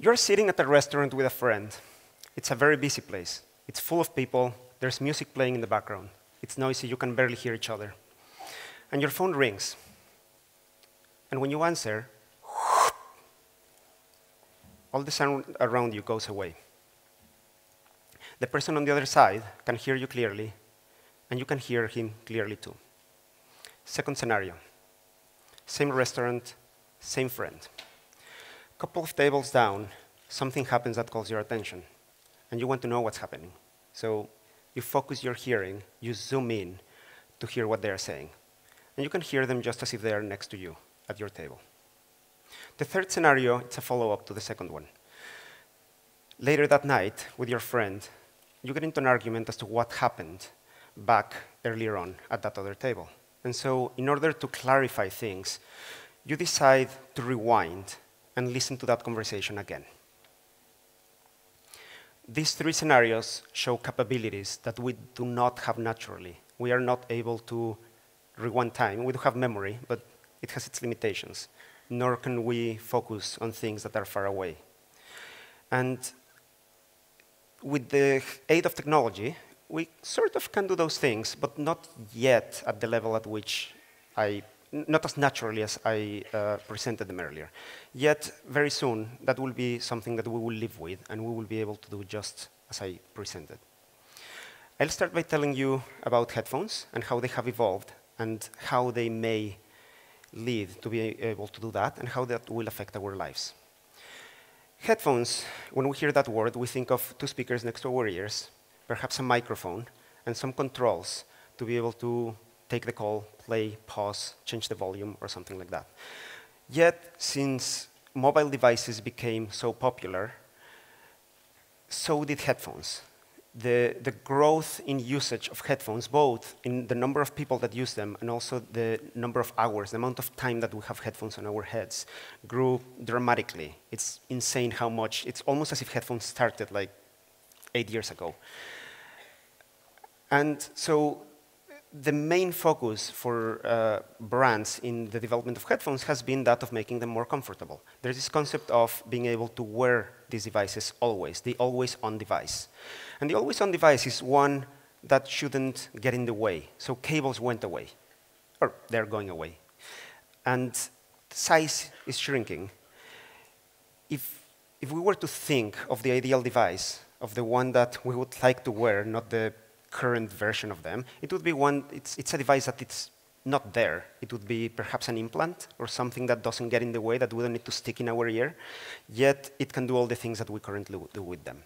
You're sitting at a restaurant with a friend. It's a very busy place. It's full of people. There's music playing in the background. It's noisy. You can barely hear each other. And your phone rings. And when you answer, all the sound around you goes away. The person on the other side can hear you clearly, and you can hear him clearly too. Second scenario. Same restaurant, same friend. A couple of tables down, something happens that calls your attention, and you want to know what's happening. So you focus your hearing, you zoom in to hear what they're saying. And you can hear them just as if they are next to you at your table. The third scenario, it's a follow-up to the second one. Later that night, with your friend, you get into an argument as to what happened back earlier on at that other table. And so, in order to clarify things, you decide to rewind and listen to that conversation again. These three scenarios show capabilities that we do not have naturally. We are not able to rewind time. We do have memory, but it has its limitations. Nor can we focus on things that are far away. And with the aid of technology, we sort of can do those things, but not yet at the level at which not as naturally as I presented them earlier. Yet, very soon, that will be something that we will live with, and we will be able to do just as I presented. I'll start by telling you about headphones and how they have evolved, and how they may lead to be able to do that, and how that will affect our lives. Headphones, when we hear that word, we think of two speakers next to our ears, perhaps a microphone, and some controls to be able to take the call, play, pause, change the volume, or something like that. Yet, since mobile devices became so popular, so did headphones. The growth in usage of headphones, both in the number of people that use them and also the number of hours, the amount of time that we have headphones on our heads, grew dramatically. It's insane how much. It's almost as if headphones started like 8 years ago. And so the main focus for brands in the development of headphones has been that of making them more comfortable. There's this concept of being able to wear these devices always, the always-on device. And the always-on device is one that shouldn't get in the way. So cables went away, or they're going away. And size is shrinking. If we were to think of the ideal device, of the one that we would like to wear, not the current version of them, it would be one, it's a device that it's not there. It would be perhaps an implant or something that doesn't get in the way, that we don't need to stick in our ear, yet it can do all the things that we currently do with them.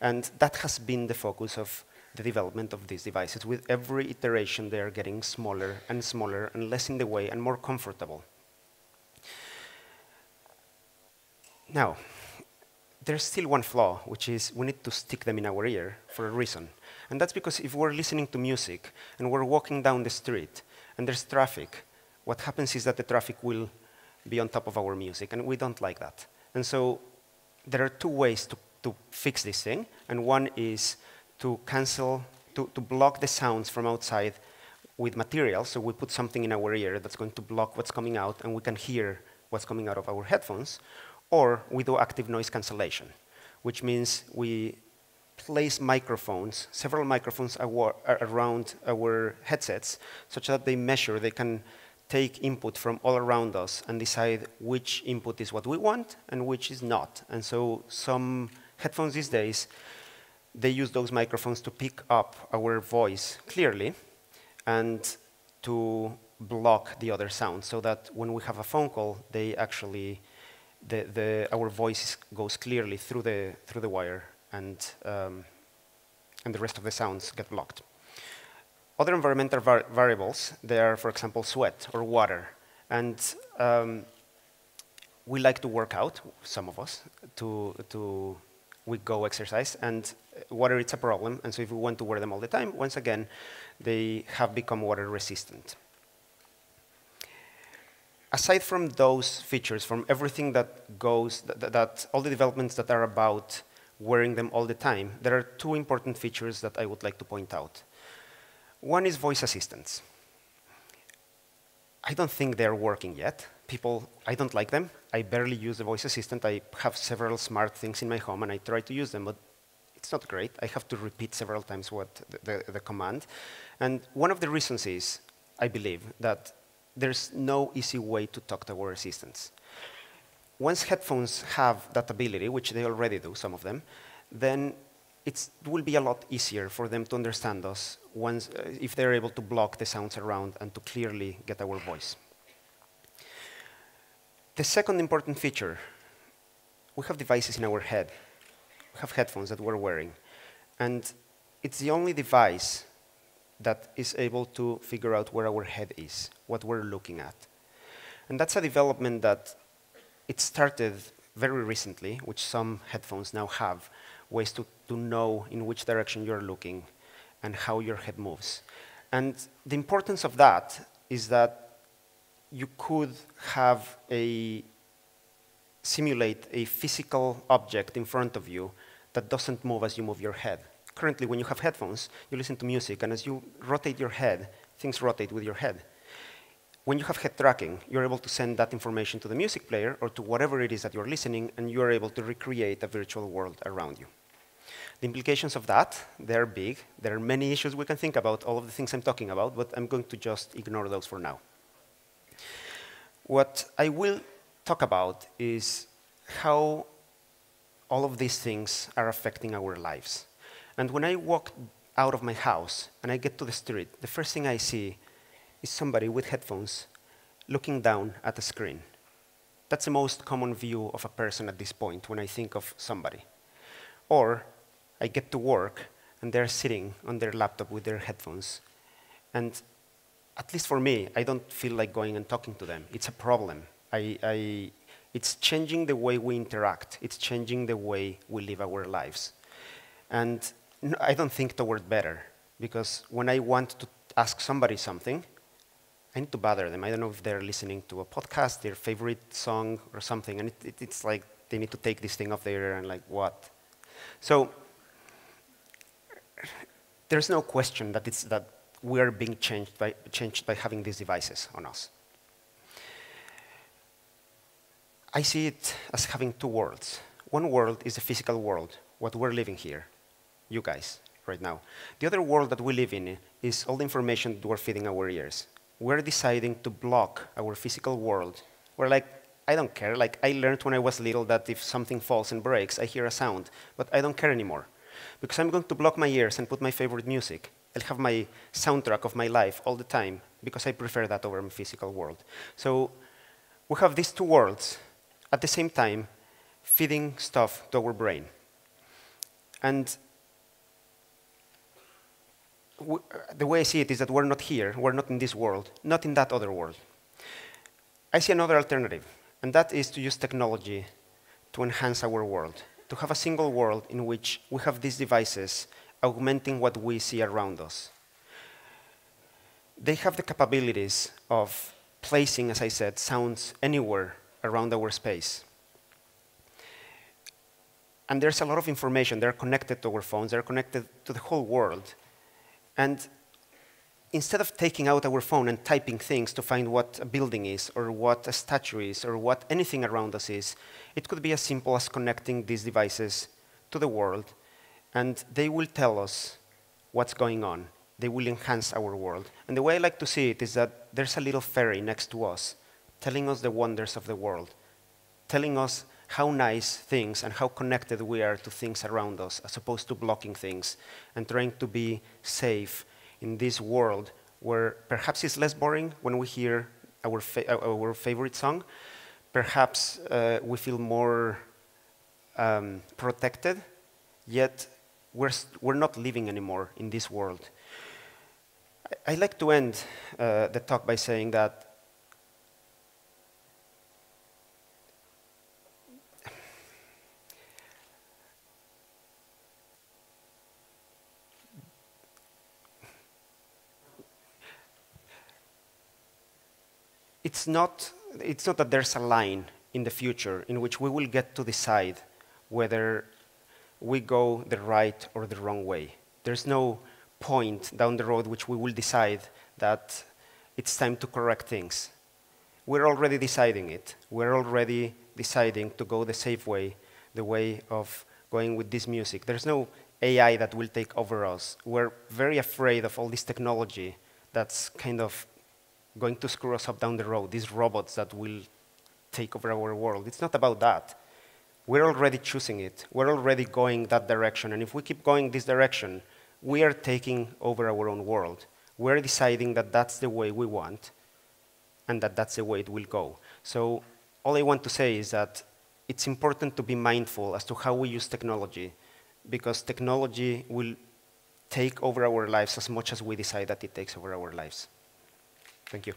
And that has been the focus of the development of these devices. With every iteration, they are getting smaller and smaller and less in the way and more comfortable. Now, there's still one flaw, which is we need to stick them in our ear for a reason. And that's because if we're listening to music and we're walking down the street and there's traffic, what happens is that the traffic will be on top of our music, and we don't like that. And so there are two ways to fix this thing, and one is to cancel, to block the sounds from outside with material, so we put something in our ear that's going to block what's coming out, and we can hear what's coming out of our headphones, or we do active noise cancellation, which means we place microphones, several microphones around our headsets, such that they measure, they can take input from all around us and decide which input is what we want and which is not. And so some headphones these days, they use those microphones to pick up our voice clearly and to block the other sound, so that when we have a phone call, they actually, our voice goes clearly through the wire, and the rest of the sounds get blocked. Other environmental variables, they are, for example, sweat or water. And we like to work out, some of us, we go exercise, and water is a problem. And so if we want to wear them all the time, once again, they have become water resistant. Aside from those features, from everything that goes, all the developments that are about wearing them all the time, there are two important features that I would like to point out. One is voice assistants. I don't think they're working yet, people, I don't like them. I barely use the voice assistant. I have several smart things in my home, and I try to use them, but it's not great. I have to repeat several times what the command. And one of the reasons is, I believe, that there's no easy way to talk to our assistants. Once headphones have that ability, which they already do, some of them, then it will be a lot easier for them to understand us once, if they're able to block the sounds around and to clearly get our voice. The second important feature, we have devices in our head. We have headphones that we're wearing. And it's the only device that is able to figure out where our head is, what we're looking at. And that's a development that it started very recently, which some headphones now have, ways to know in which direction you're looking and how your head moves. And the importance of that is that you could have simulate a physical object in front of you that doesn't move as you move your head. Currently, when you have headphones, you listen to music, and as you rotate your head, things rotate with your head. When you have head tracking, you're able to send that information to the music player or to whatever it is that you're listening, and you're able to recreate a virtual world around you. The implications of that, they're big. There are many issues we can think about, all of the things I'm talking about, but I'm going to just ignore those for now. What I will talk about is how all of these things are affecting our lives. And when I walk out of my house and I get to the street, the first thing I see is somebody with headphones looking down at a screen. That's the most common view of a person at this point when I think of somebody. Or I get to work and they're sitting on their laptop with their headphones. And at least for me, I don't feel like going and talking to them. It's a problem. It's changing the way we interact. It's changing the way we live our lives. And no, I don't think toward better, because when I want to ask somebody something, I need to bother them. I don't know if they're listening to a podcast, their favorite song, or something, and it's like they need to take this thing off their ear and like, what? So there's no question that we are being changed by having these devices on us. I see it as having two worlds. One world is the physical world, what we're living here, you guys, right now. The other world that we live in is all the information that we're feeding our ears. We're deciding to block our physical world. We're like, I don't care. Like, I learned when I was little that if something falls and breaks, I hear a sound, but I don't care anymore, because I'm going to block my ears and put my favorite music. I'll have my soundtrack of my life all the time, because I prefer that over my physical world. So we have these two worlds at the same time feeding stuff to our brain. And the way I see it is that we're not here, we're not in this world, not in that other world. I see another alternative, and that is to use technology to enhance our world, to have a single world in which we have these devices augmenting what we see around us. They have the capabilities of placing, as I said, sounds anywhere around our space. And there's a lot of information. They're connected to our phones. They're connected to the whole world. And instead of taking out our phone and typing things to find what a building is, or what a statue is, or what anything around us is, it could be as simple as connecting these devices to the world, and they will tell us what's going on. They will enhance our world. And the way I like to see it is that there's a little fairy next to us, telling us the wonders of the world, telling us how nice things and how connected we are to things around us, as opposed to blocking things and trying to be safe in this world where perhaps it's less boring when we hear our favorite song. Perhaps we feel more protected, yet we're not living anymore in this world. I like to end the talk by saying that it's not that there's a line in the future in which we will get to decide whether we go the right or the wrong way. There's no point down the road which we will decide that it's time to correct things. we're already deciding it. We're already deciding to go the safe way, the way of going with this music. There's no AI that will take over us. We're very afraid of all this technology that's kind of going to screw us up down the road, these robots that will take over our world. It's not about that. We're already choosing it. We're already going that direction. And if we keep going this direction, we are taking over our own world. We're deciding that that's the way we want and that that's the way it will go. So all I want to say is that it's important to be mindful as to how we use technology, because technology will take over our lives as much as we decide that it takes over our lives. Thank you.